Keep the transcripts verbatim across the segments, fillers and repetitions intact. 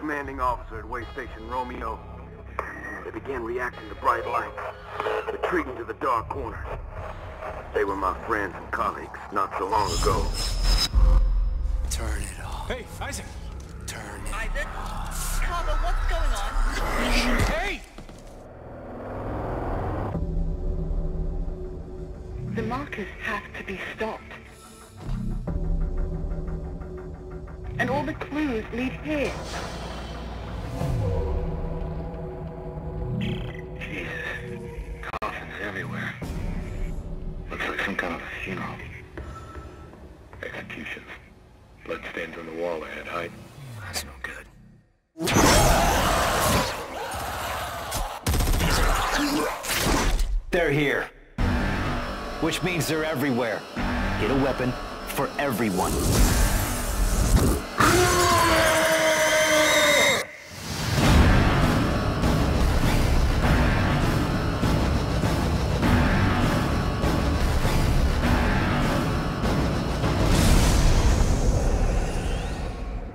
commanding officer at Way Station Romeo. They began reacting to bright lights, retreating to the dark corners. They were my friends and colleagues not so long ago. Turn it off. Hey, Isaac! Turn it Isaac? off. Carver, what's going on? Hey! The markers have to be stopped. And all the clues lead here. Jesus. Coffins everywhere. Looks like some kind of a funeral. Executions. Bloodstains on the wall ahead, height. That's no good. They're here. Which means they're everywhere. Get a weapon for everyone.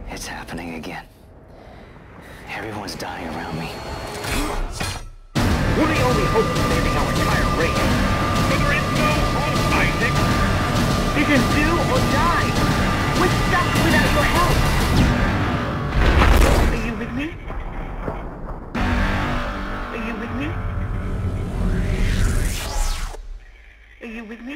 It's happening again. Everyone's dying around me. We're the only hope for saving our entire race. There is no hope, Isaac! This is do or die! We're stuck without your help! Are you with me? Are you with me? Are you with me?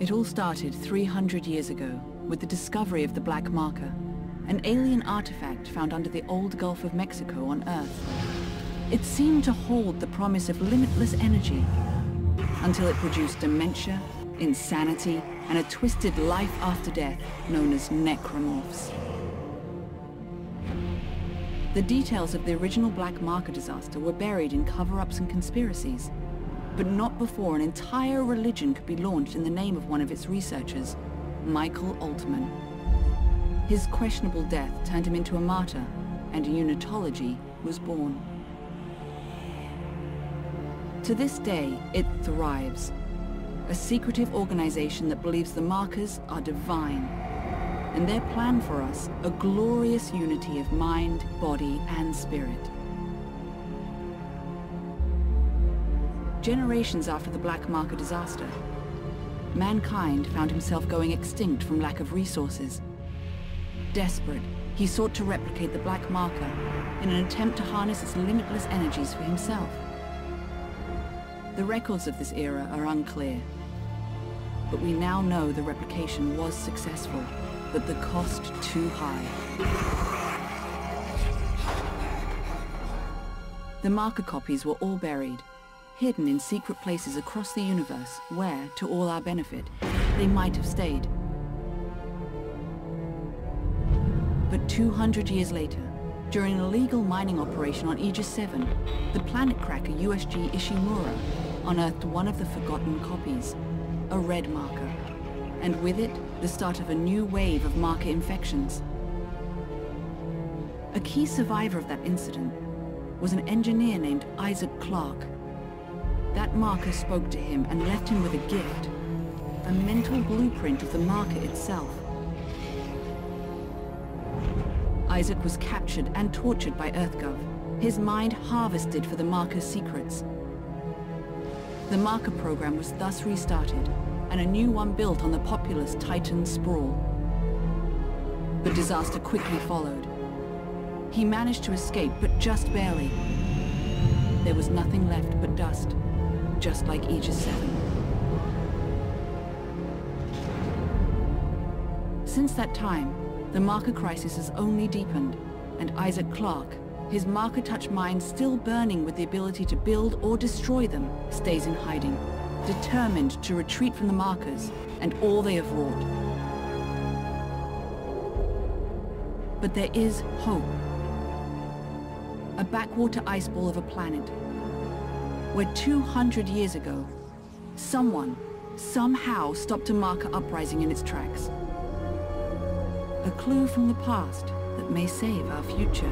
It all started three hundred years ago with the discovery of the Black Marker, an alien artifact found under the old Gulf of Mexico on Earth. It seemed to hold the promise of limitless energy, until it produced dementia, insanity, and a twisted life after death known as necromorphs. The details of the original Black Marker disaster were buried in cover-ups and conspiracies, but not before an entire religion could be launched in the name of one of its researchers, Michael Altman. His questionable death turned him into a martyr, and Unitology was born. To this day, it thrives. A secretive organization that believes the markers are divine, and their plan for us, a glorious unity of mind, body, and spirit. Generations after the Black Marker disaster, mankind found himself going extinct from lack of resources. Desperate, he sought to replicate the Black Marker in an attempt to harness its limitless energies for himself. The records of this era are unclear, but we now know the replication was successful, but the cost too high. The marker copies were all buried, hidden in secret places across the universe where, to all our benefit, they might have stayed. But two hundred years later, during an illegal mining operation on Aegis seven, the planet cracker U S G Ishimura unearthed one of the forgotten copies, a red marker, and with it, the start of a new wave of marker infections. A key survivor of that incident was an engineer named Isaac Clarke. That marker spoke to him and left him with a gift, a mental blueprint of the marker itself. Isaac was captured and tortured by EarthGov, his mind harvested for the marker's secrets. The marker program was thus restarted, and a new one built on the populous Titan sprawl. But disaster quickly followed. He managed to escape, but just barely. There was nothing left but dust, just like Aegis seven. Since that time, the marker crisis has only deepened, and Isaac Clarke, his marker-touch mind still burning with the ability to build or destroy them, stays in hiding, determined to retreat from the markers and all they have wrought. But there is hope. A backwater ice ball of a planet, where two hundred years ago, someone, somehow stopped a marker uprising in its tracks. A clue from the past that may save our future.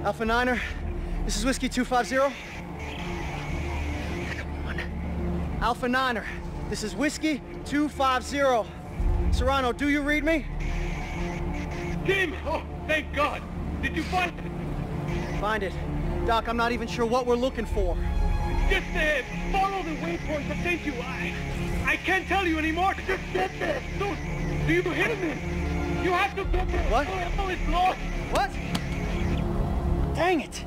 Alpha Niner, this is Whiskey two five zero. Come on. Alpha Niner, this is Whiskey two five zero. Serrano, do you read me? Jim! Oh, thank God! Did you find it? Find it? Doc, I'm not even sure what we're looking for. Just uh, follow the waypoint that takes you. I, I can't tell you anymore. Just get there. No, do you hear me? You have to get there. What? Oh, it's lost. What? Dang it!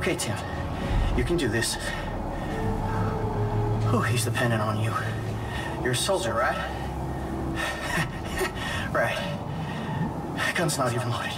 Okay, Tim, you can do this. Oh, he's dependent on you. You're a soldier, right? Right. Gun's not even loaded.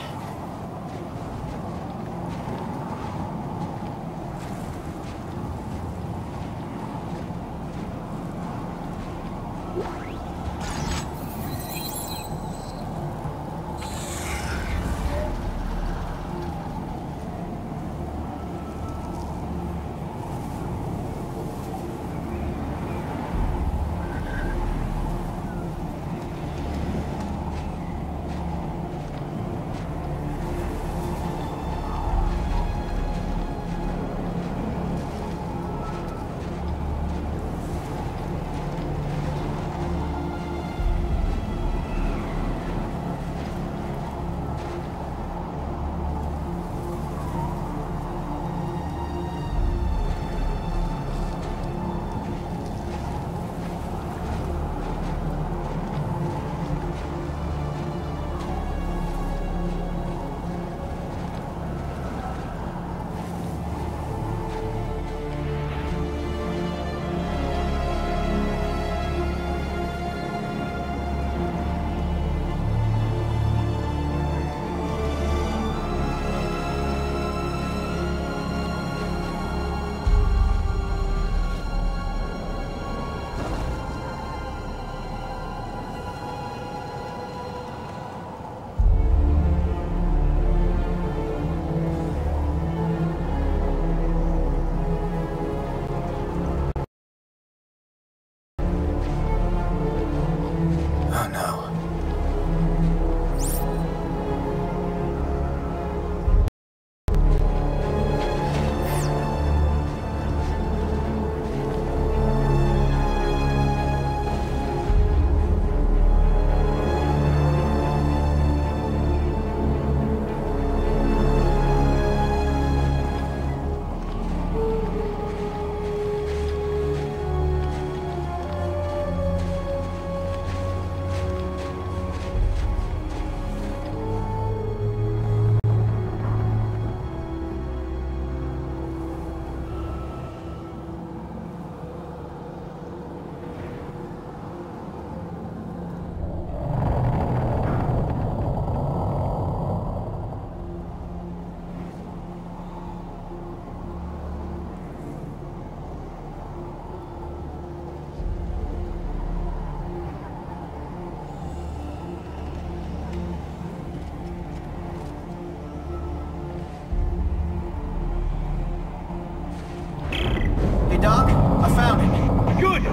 Good!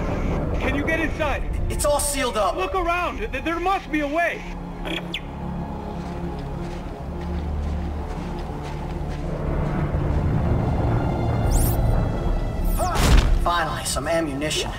Can you get inside? It's all sealed up. Look around. There must be a way. Finally, some ammunition.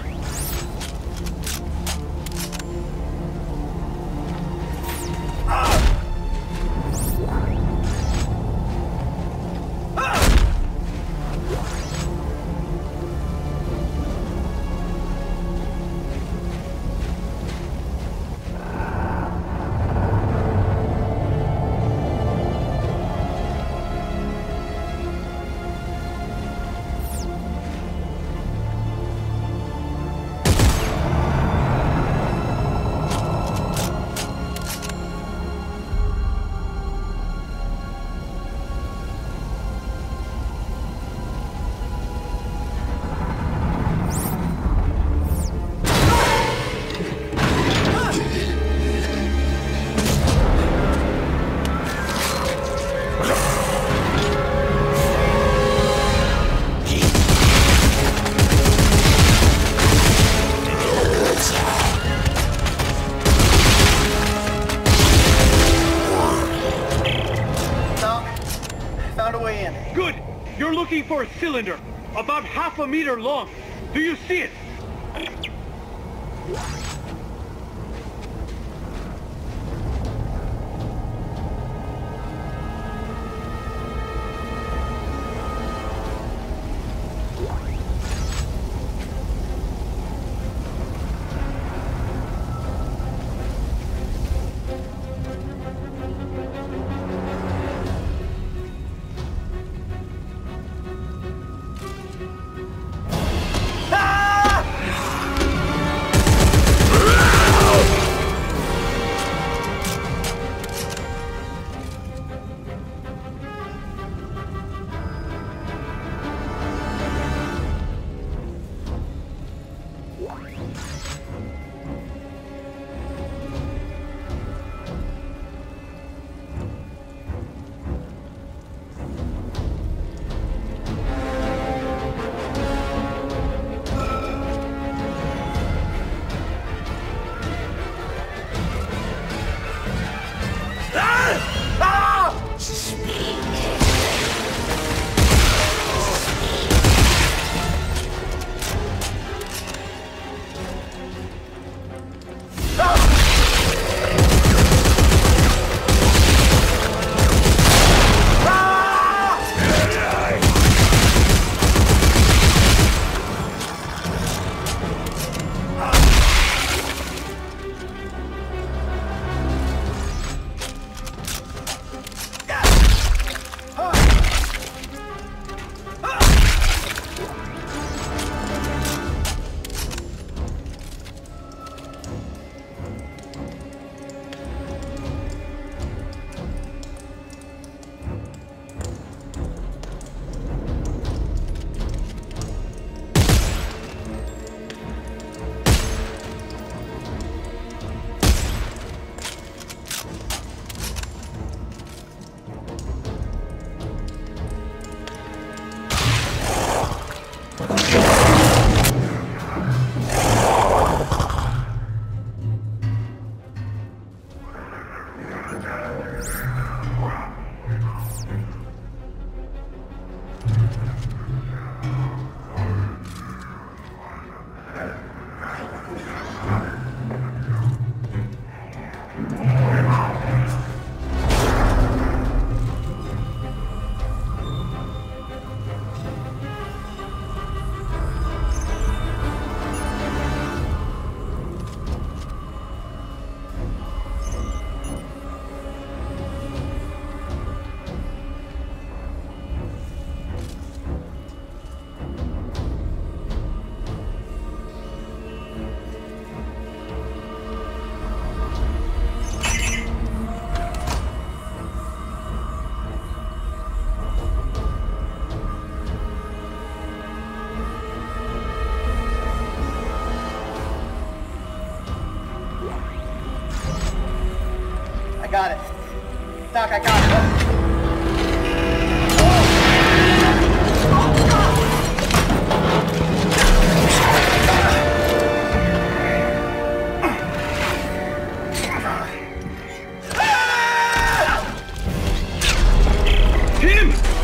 For a cylinder, about half a meter long. Do you see it?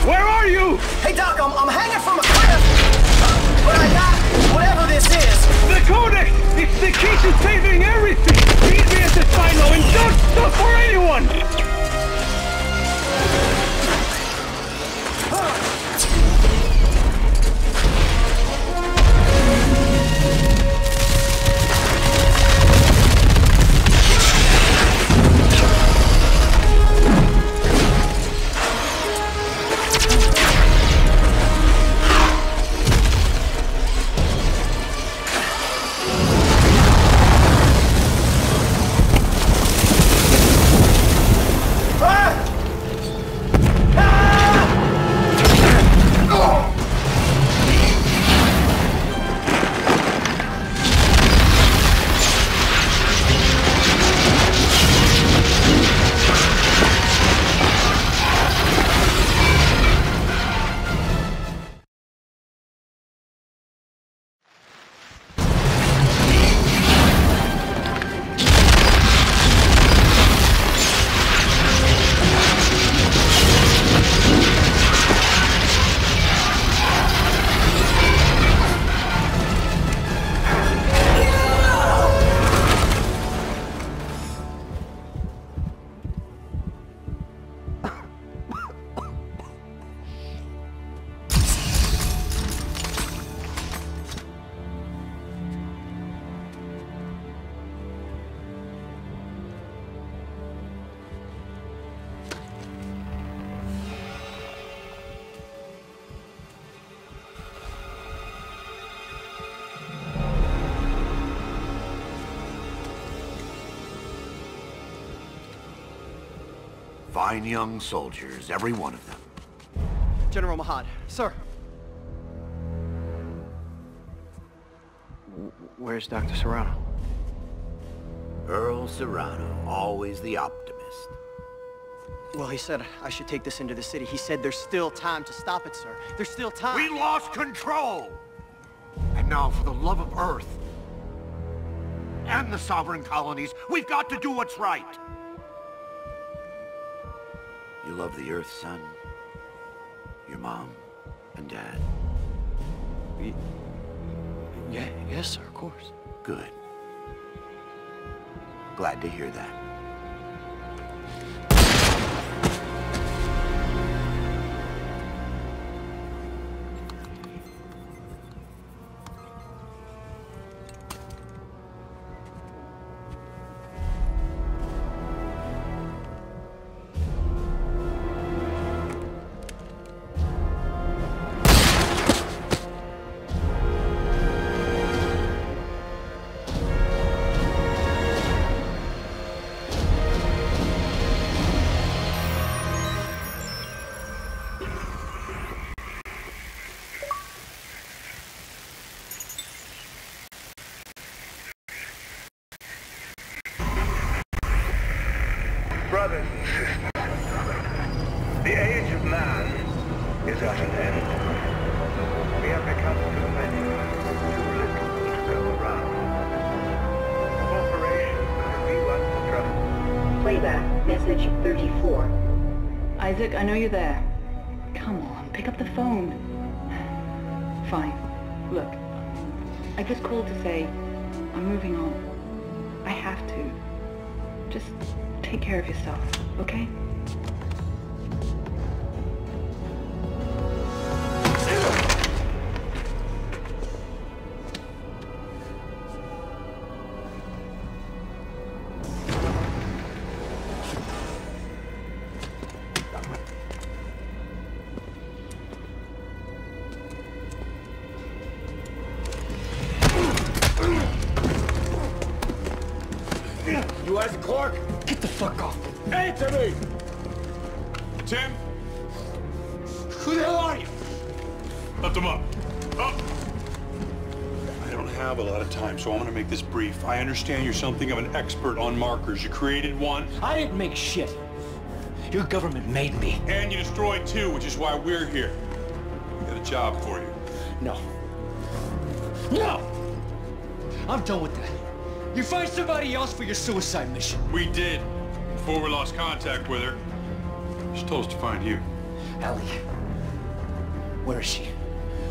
Where are you? Hey, Doc, I'm, I'm hanging from a cliff. Uh, but I got whatever this is. The Codex! It's the key to saving everything! Meet me at the silo and don't stop for anyone! Fine young soldiers, every one of them. General Mahad, sir. W where's Doctor Serrano? Earl Serrano, always the optimist. Well, he said I should take this into the city. He said there's still time to stop it, sir. There's still time. We lost control! And now, for the love of Earth and the sovereign colonies, we've got to do what's right. You love the Earth, son. Your mom and dad. Y yeah, yes, sir, of course. Good. Glad to hear that. Isaac, I know you're there. Come on, pick up the phone. Fine. Look, I just called to say I'm moving on. I have to. Just take care of yourself, okay? I understand you're something of an expert on markers. You created one. I didn't make shit. Your government made me. And you destroyed two, which is why we're here. We got a job for you. No. No! I'm done with that. You find somebody else for your suicide mission. We did. Before we lost contact with her, she told us to find you. Ellie, Where is she?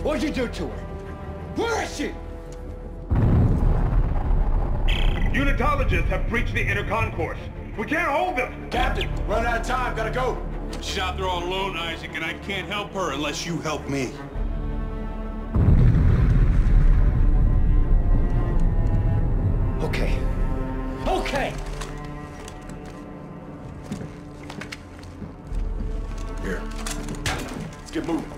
What'd you do to her? Where is she? Unitologists have breached the inner concourse. We can't hold them! Captain, run out of time. Gotta go. She's out there all alone, Isaac, and I can't help her unless you help me. Okay. Okay! Here. Let's get moving.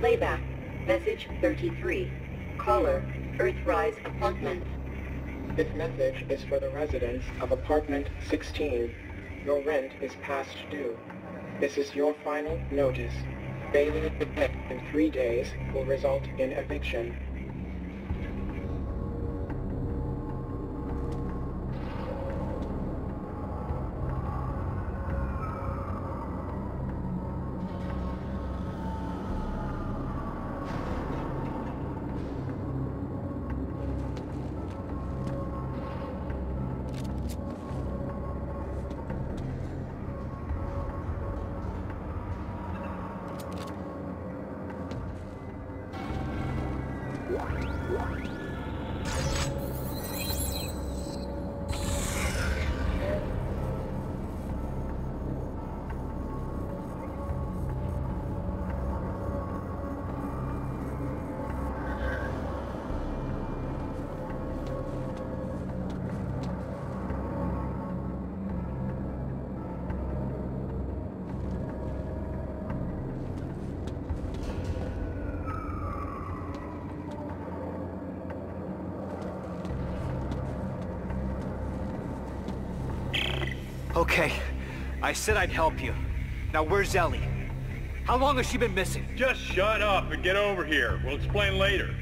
Playback. Message thirty-three. Caller, Earthrise Apartment. This message is for the residents of Apartment sixteen. Your rent is past due. This is your final notice. Failing to pay in three days will result in eviction. Okay, I said I'd help you. Now where's Ellie? How long has she been missing? Just shut up and get over here. We'll explain later.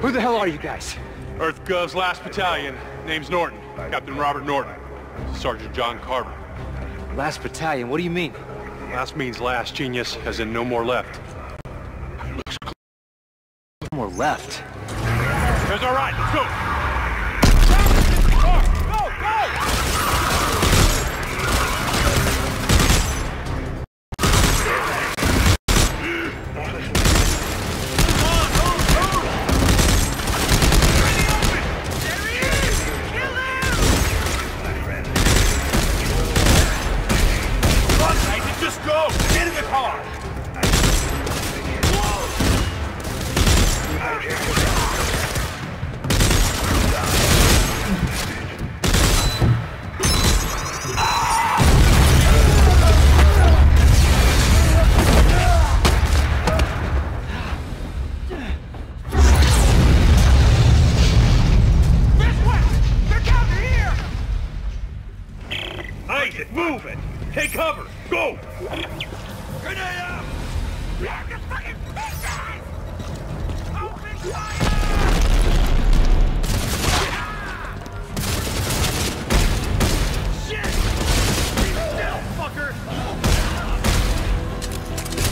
Who the hell are you guys? EarthGov's last battalion. Name's Norton. Captain Robert Norton. Sergeant John Carver. Last battalion? What do you mean? Last means last, genius, as in no more left. Looks cool. No more left? There's our right. Let's go! Go! Get in the car! Go! Grenade up! Lock the fucking pieces! Open fire! Shit! Be still, fucker!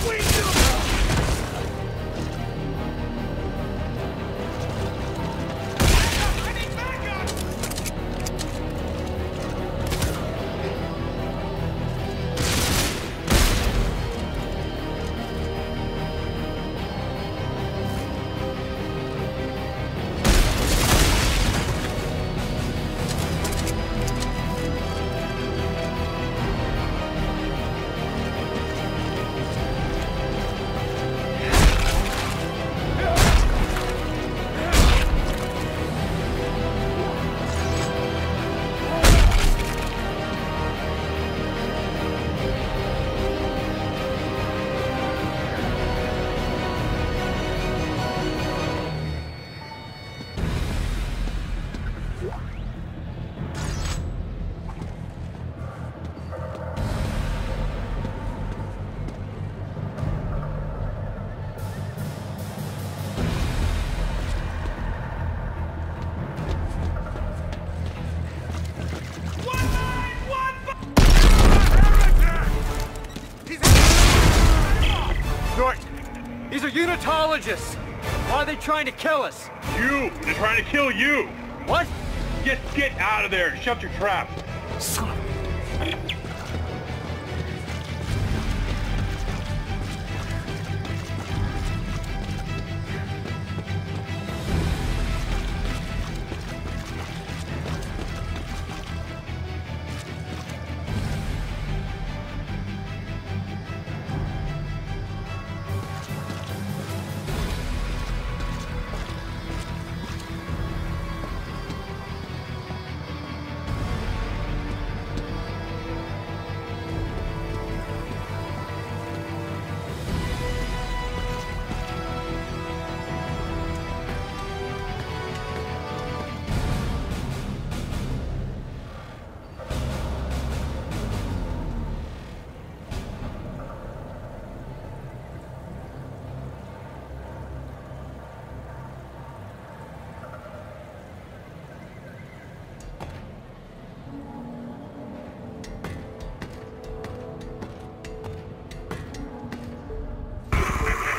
We do! Unitologists! Why are they trying to kill us? You! They're trying to kill you! What? Get get out of there! Shut your trap! Son of a...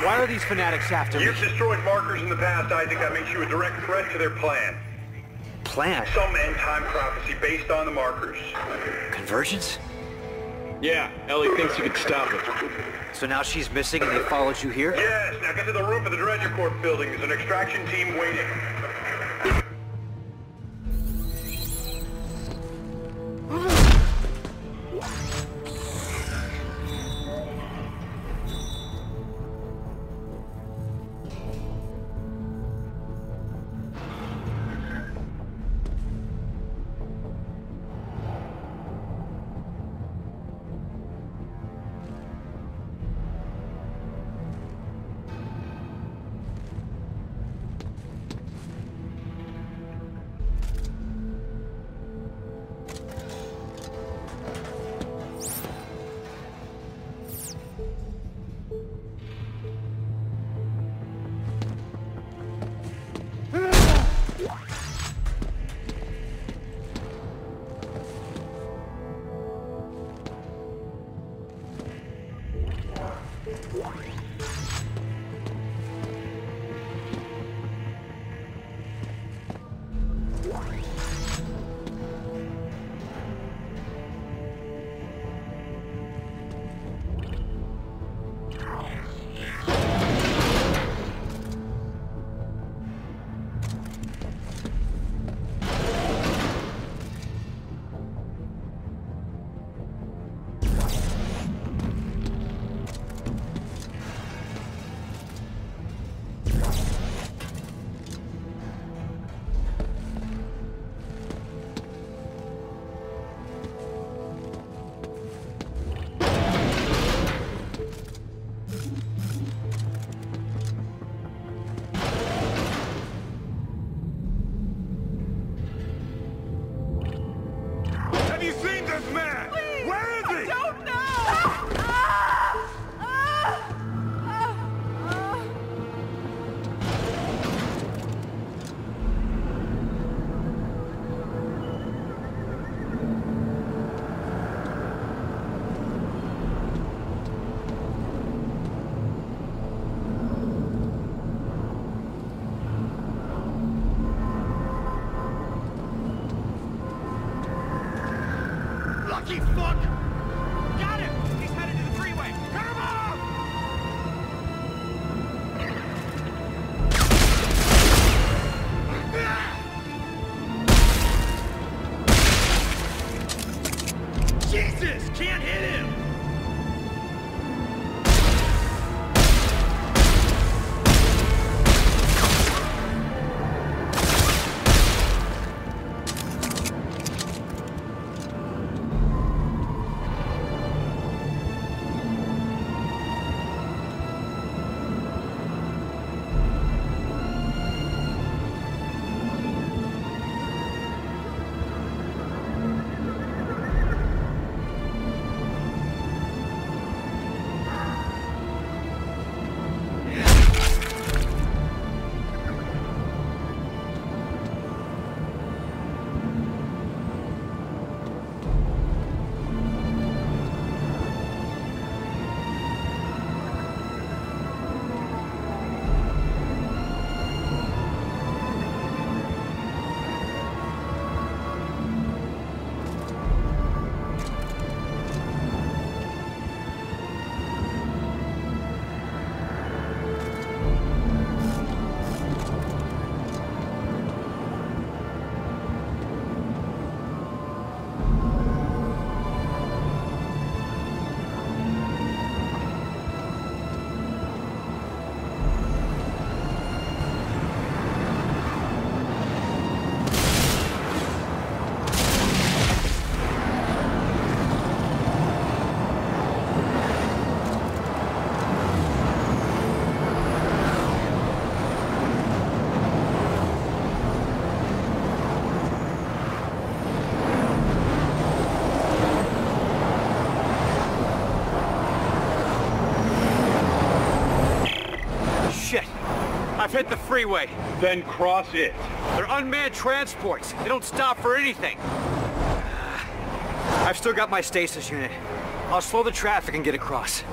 Why are these fanatics after me? You've destroyed markers in the past, Isaac. That makes you a direct threat to their plan. Plan? Some end-time prophecy based on the markers. Convergence? Yeah, Ellie thinks you could stop it. So now she's missing and they followed you here? Yes, now get to the roof of the Dredger Corp building. There's an extraction team waiting. lucky fuck! Got him! He's headed to the freeway! Cut him off! Jesus! Can't hit him! I've hit the freeway. Then cross it. They're unmanned transports. They don't stop for anything. I've still got my stasis unit. I'll slow the traffic and get across.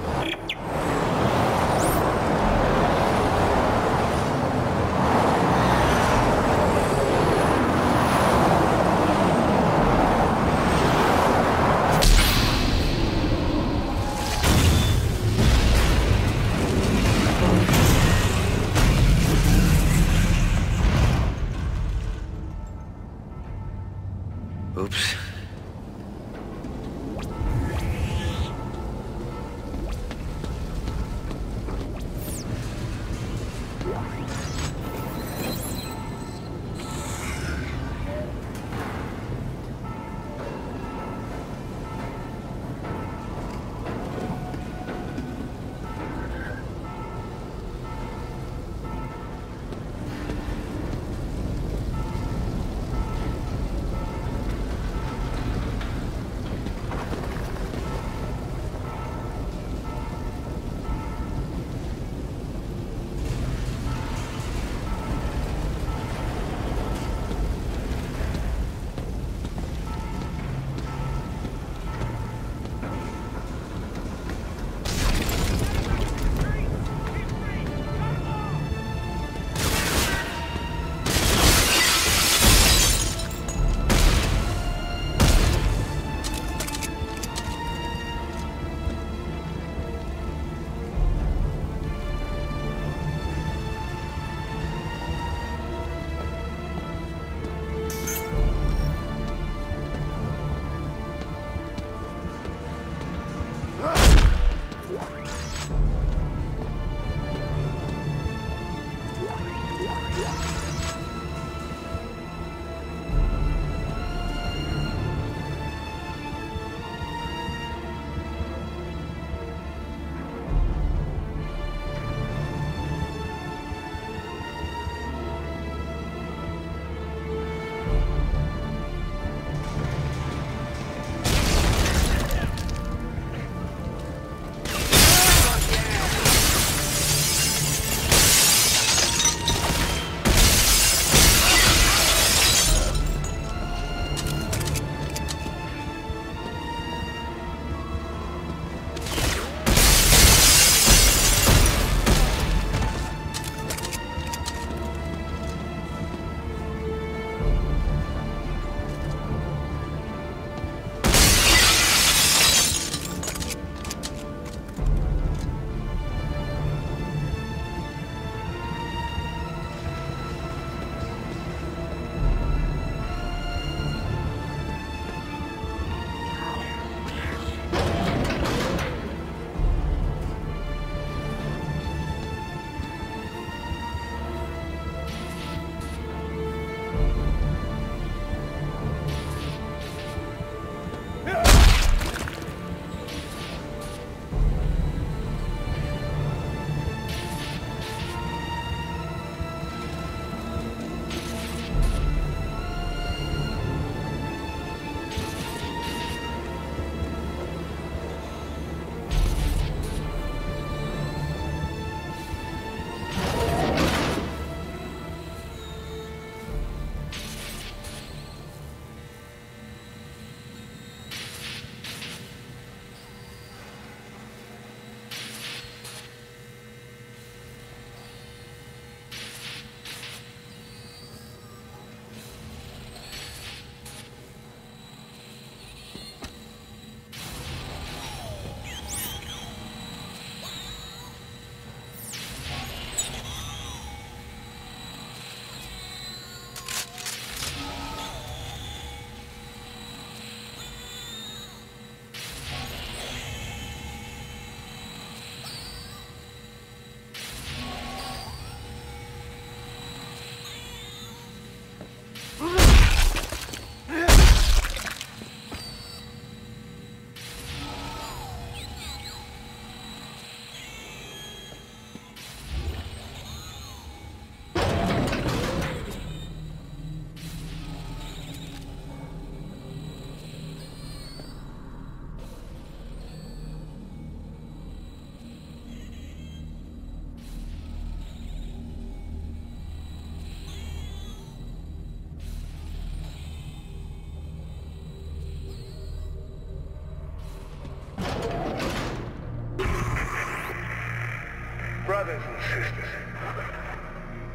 Brothers and sisters,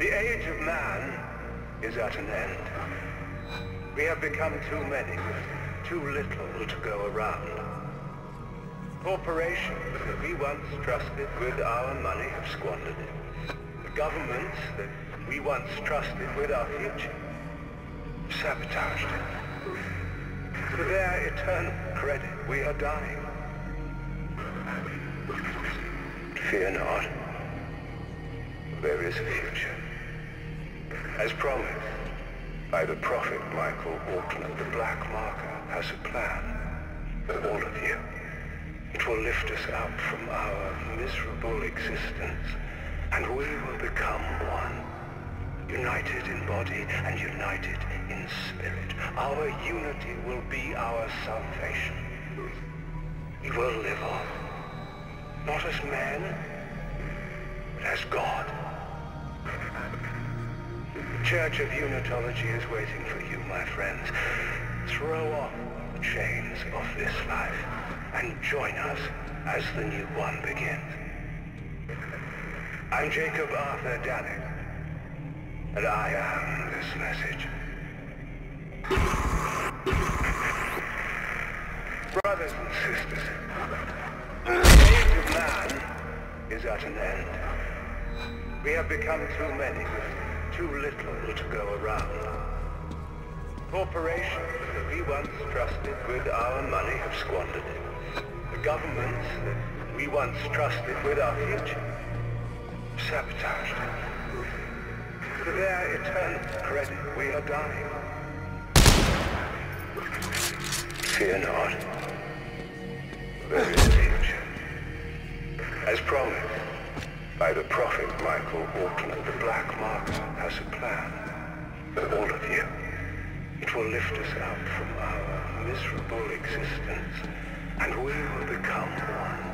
the age of man is at an end. We have become too many, too little to go around. Corporations that we once trusted with our money have squandered it. The governments that we once trusted with our future sabotaged it. To their eternal credit, we are dying. Fear not. There is a future. As promised by the prophet Michael Altman, the Black Marker has a plan for all of you. It will lift us up from our miserable existence, and we will become one. United in body and united in spirit. Our unity will be our salvation. We will live on. Not as men, but as God. The Church of Unitology is waiting for you, my friends. Throw off the chains of this life and join us as the new one begins. I'm Jacob Arthur Dannett, and I am this message. Brothers and sisters, the age of man is at an end. We have become too many, too little to go around. Corporations that we once trusted with our money have squandered it. The governments that we once trusted with our future sabotaged it. To their eternal credit, we are dying. Fear not. There is a future. As promised by the prophet Michael Altman, the Black Marker has a plan for all of you. It will lift us up from our miserable existence, and we will become one.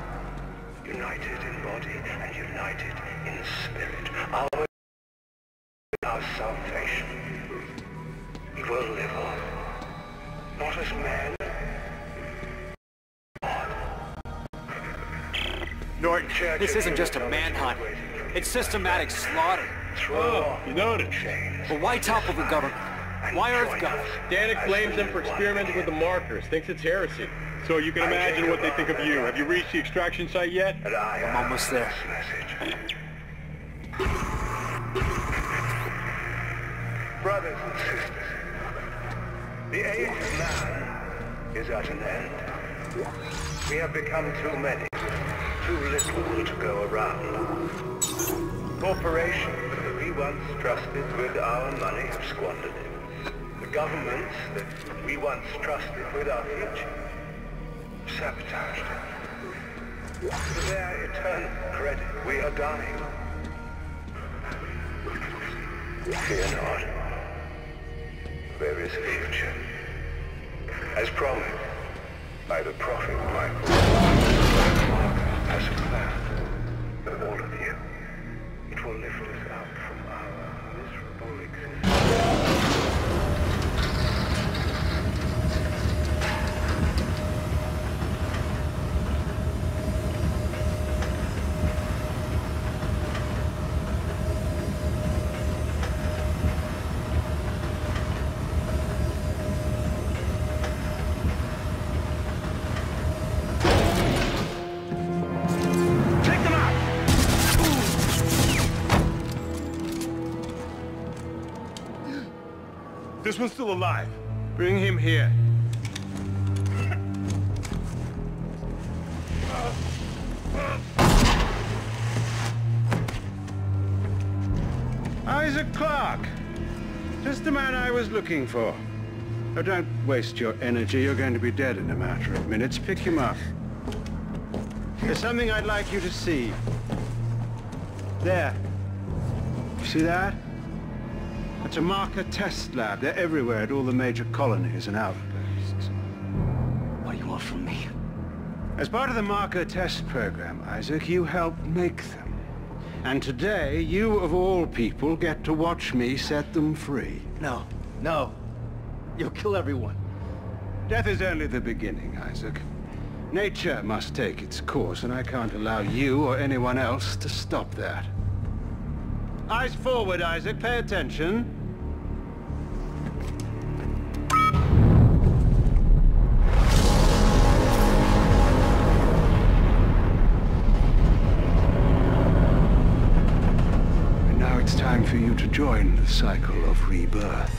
United in body and united in spirit. Our, our salvation. We will live on. Not as men. Norton, this isn't just a manhunt. It's systematic slaughter. Oh, you noticed. But why topple the government? Why EarthGov? Danik blames them for experimenting with the markers, thinks it's heresy. So you can imagine what they think of you. Have you reached the extraction site yet? I'm almost there. Brothers and sisters, the age of man is at an end. We have become too many. Too little to go around. Corporations that we once trusted with our money have squandered it. The governments that we once trusted with our future sabotaged it. For their eternal credit, we are dying. Fear not. There is a future. As promised by the prophet Michael has a plan for all of you. It will lift us up from our miserable existence. This one's still alive. Bring him here. Isaac Clarke! Just the man I was looking for. Oh, don't waste your energy. You're going to be dead in a matter of minutes. Pick him up. There's something I'd like you to see. There. You see that? It's a marker test lab. They're everywhere at all the major colonies and outposts. What do you want from me? As part of the marker test program, Isaac, you helped make them. And today, you of all people get to watch me set them free. No. No. You'll kill everyone. Death is only the beginning, Isaac. Nature must take its course, and I can't allow you or anyone else to stop that. Eyes forward, Isaac. Pay attention. And now it's time for you to join the cycle of rebirth.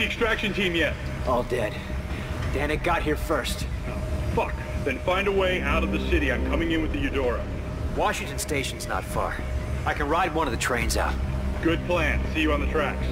the extraction team yet? All dead. Danik got here first. Oh, fuck. Then find a way out of the city. I'm coming in with the Eudora. Washington Station's not far. I can ride one of the trains out. Good plan. See you on the tracks.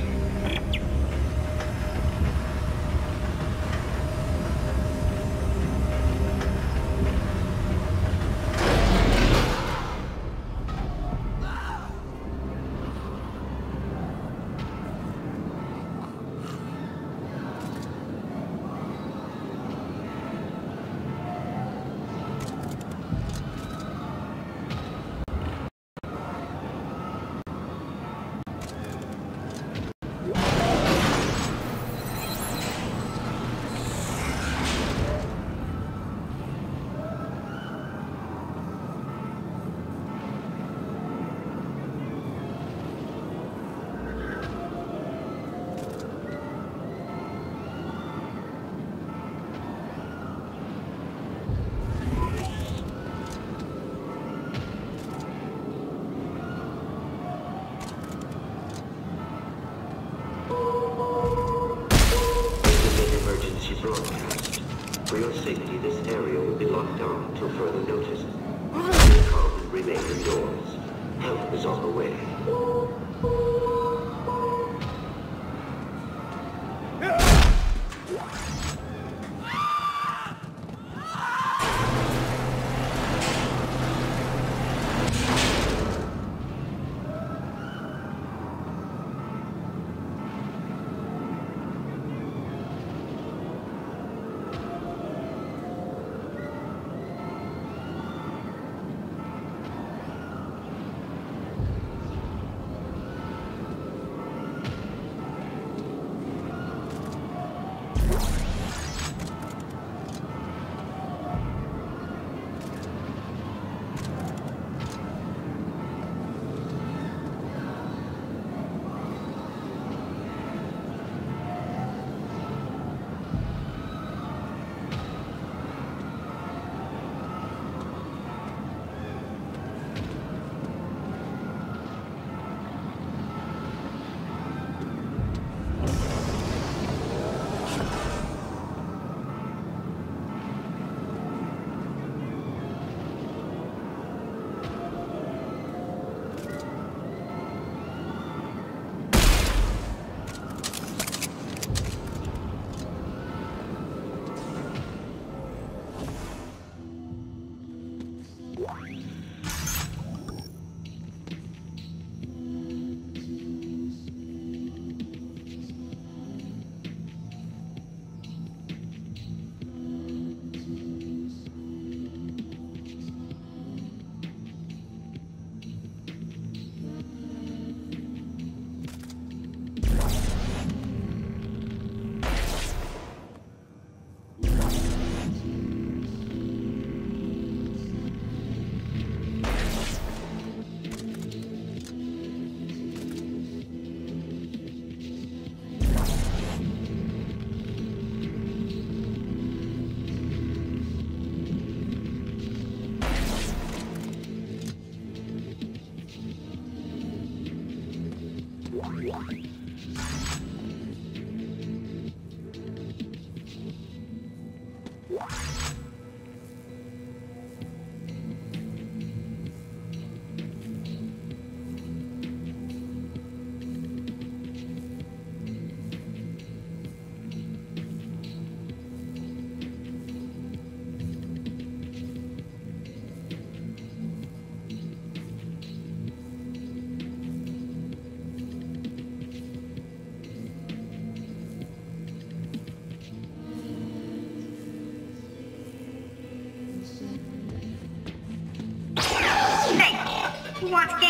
What?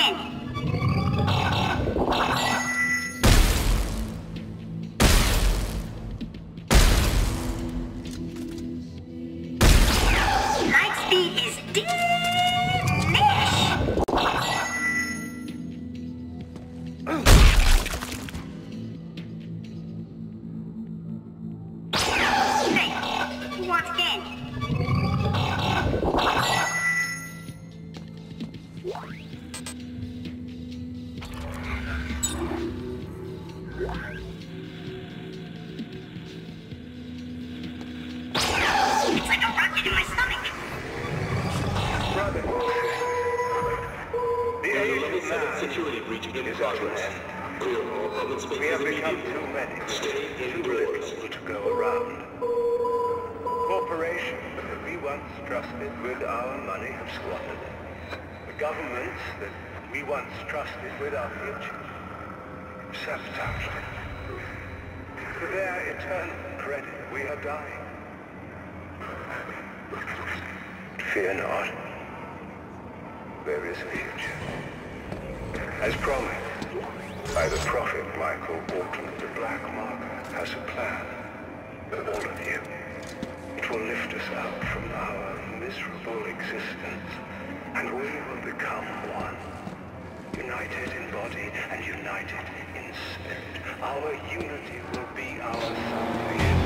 progress. Clear all open spaces. We have become too many. Stay indoors. To go around. Corporations that we once trusted with our money have squandered it. The governments that we once trusted with our future have sabotaged it. For their eternal credit, we are dying. Fear not. There is a future. As promised by the prophet Michael Altman, the Black Marker has a plan for all of you. It will lift us up from our miserable existence, and we will become one. United in body and united in spirit. Our unity will be our salvation.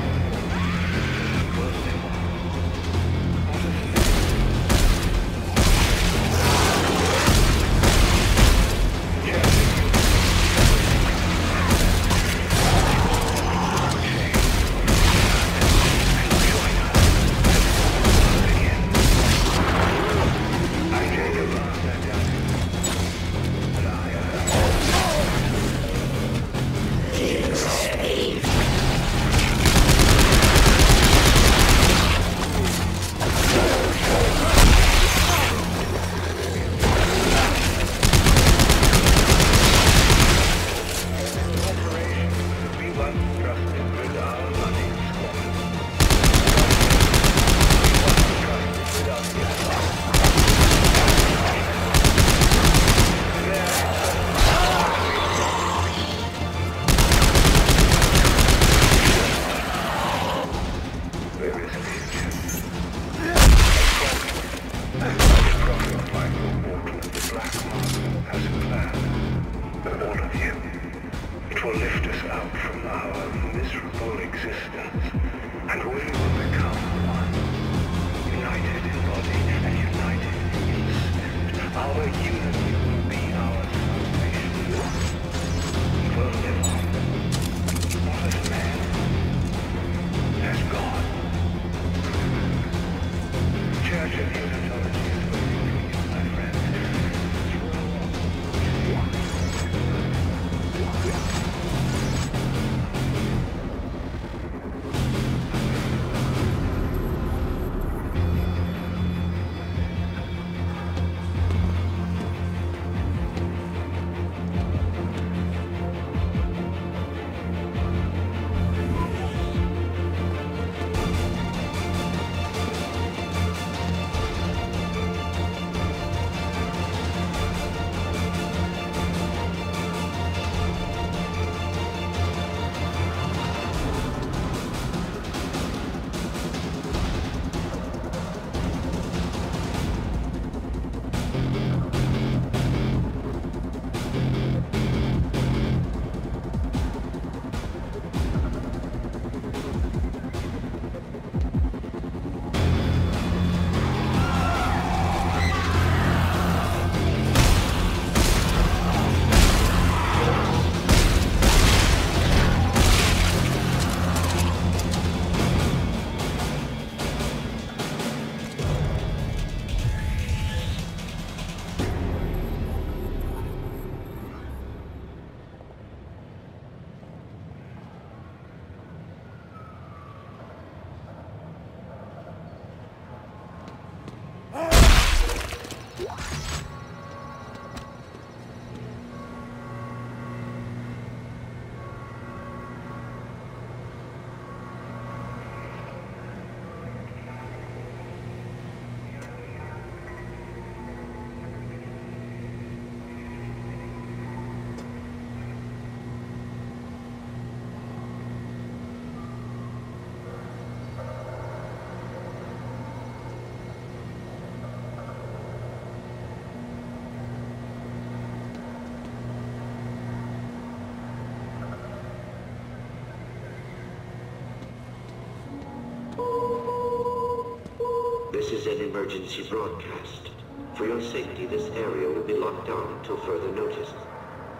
This is an emergency broadcast. For your safety, this area will be locked down until further notice.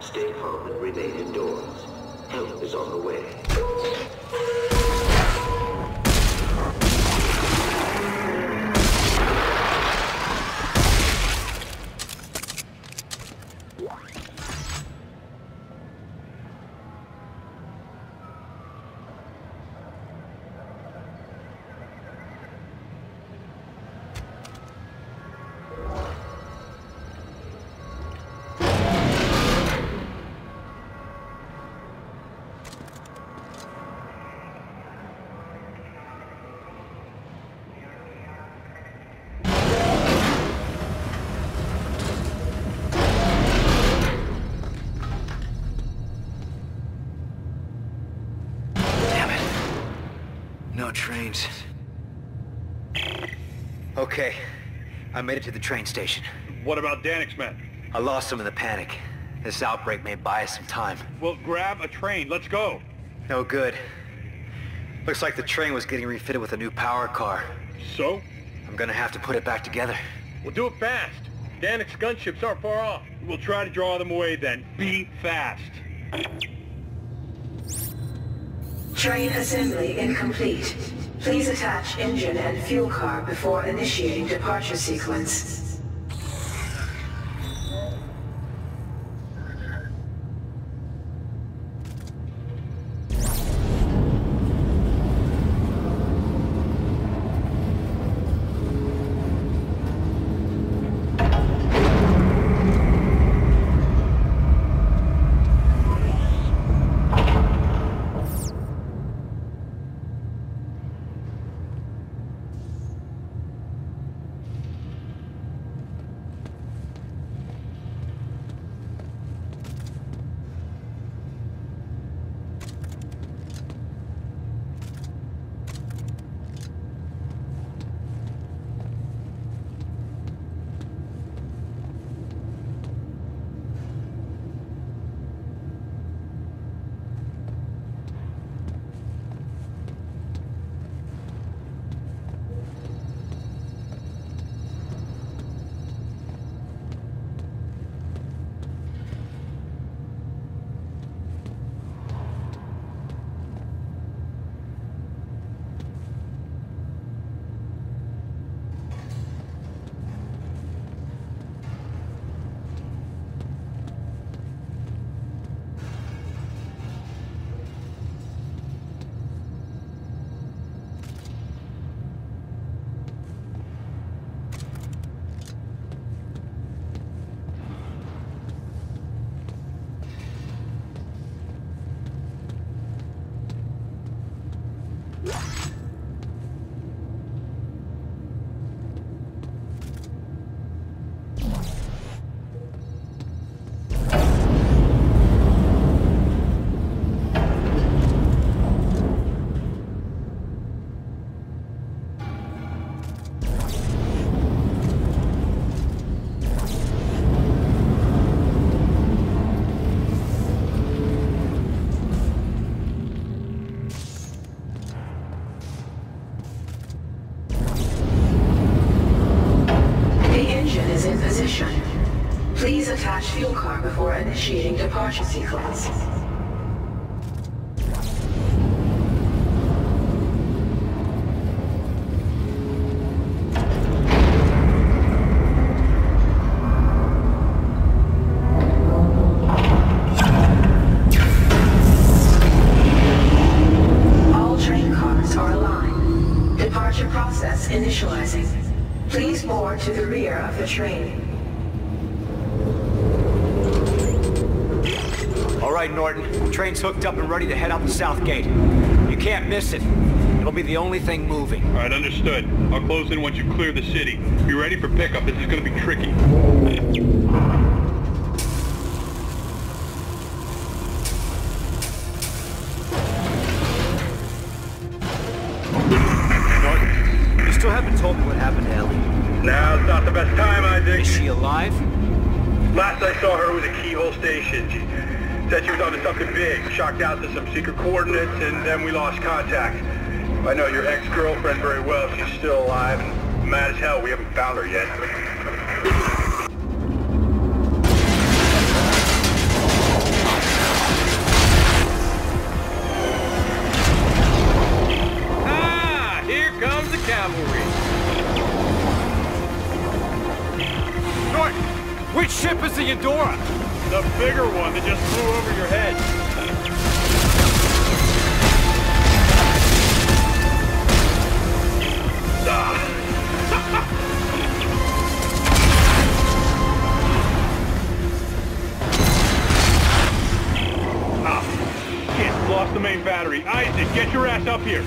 Stay calm and remain indoors. Help is on the way. trains. Okay. I made it to the train station. What about Danik's men? I lost them in the panic. This outbreak may buy us some time. Well, grab a train. Let's go. No good. Looks like the train was getting refitted with a new power car. So? I'm gonna have to put it back together. We'll do it fast. Danik's gunships aren't far off. We'll try to draw them away then. Be fast. Train assembly incomplete. Please attach engine and fuel car before initiating departure sequence. Initiating departure sequence. All train cars are aligned. Departure process initializing. Please board to the rear of the train. Norton, train's hooked up and ready to head out the south gate. You can't miss it. It'll be the only thing moving. All right, understood. I'll close in once you clear the city. Be ready for pickup. This is going to be tricky. Norton, you still haven't told me what happened to Ellie. Now's not the best time, Isaac. Is she alive? Last I saw her was a keyhole station. She said she was onto something big, shocked out to some secret coordinates, and then we lost contact. I know your ex-girlfriend very well. She's still alive, and mad as hell we haven't found her yet. Ah! Here comes the cavalry! Norton! Which ship is the Eudora? The bigger one that just flew over your head. Ah, shit, lost the main battery. Isaac, get your ass up here.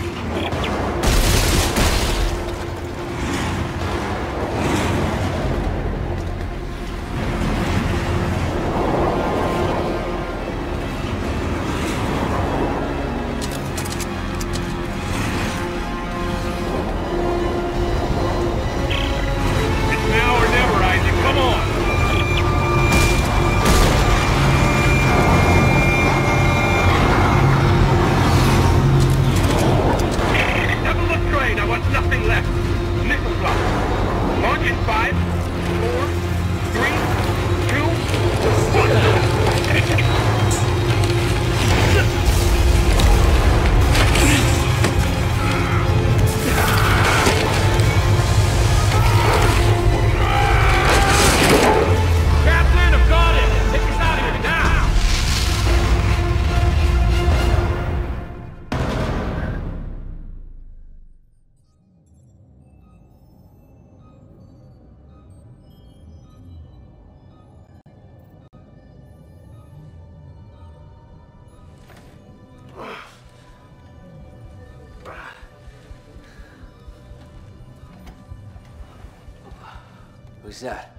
Who's that?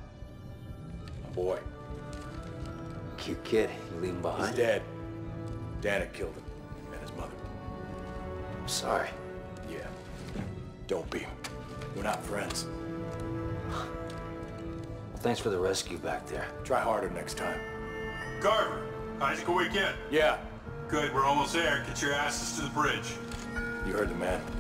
My boy. Cute kid. You leave him behind? He's dead. Danik killed him. And his mother. I'm sorry. Yeah. Don't be. We're not friends. Well, thanks for the rescue back there. Try harder next time. Carver! Isaac awake yet? Yeah. Good, we're almost there. Get your asses to the bridge. You heard the man.